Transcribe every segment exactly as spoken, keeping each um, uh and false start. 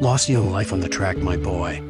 Lost Young Life on the track, my boy.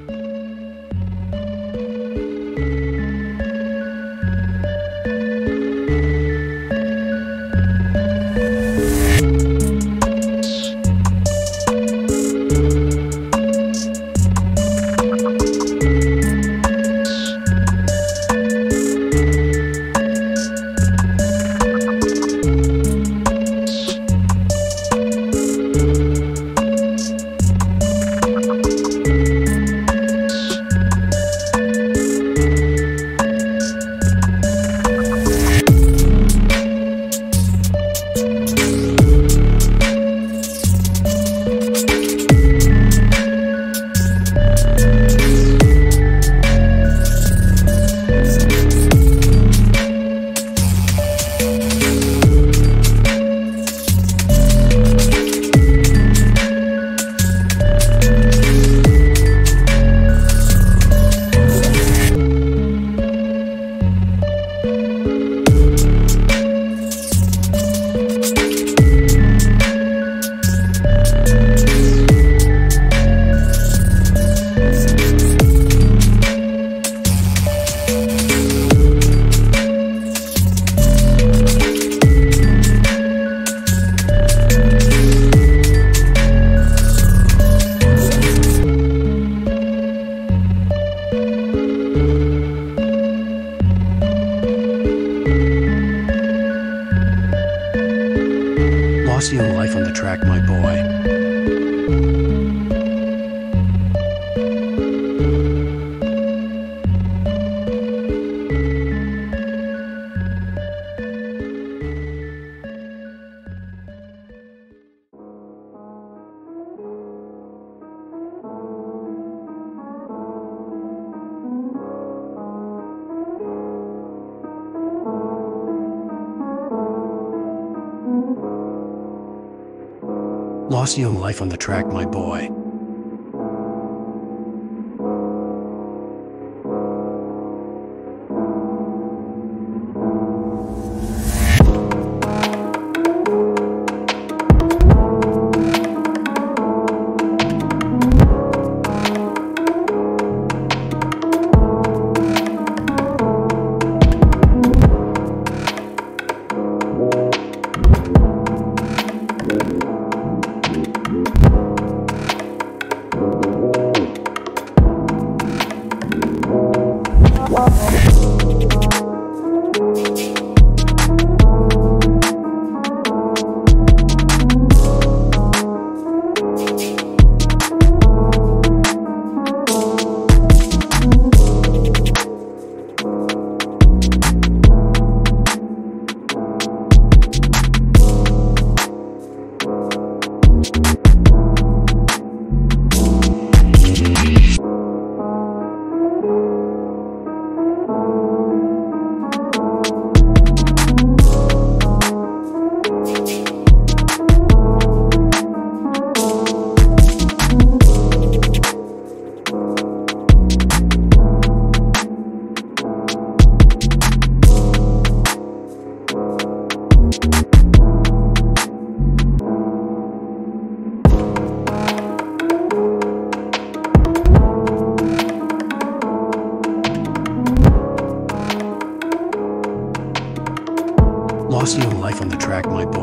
Lost Young Life on the track, my boy. Lost Young Life on the track, my boy. Lost Young Life on the track, my boy.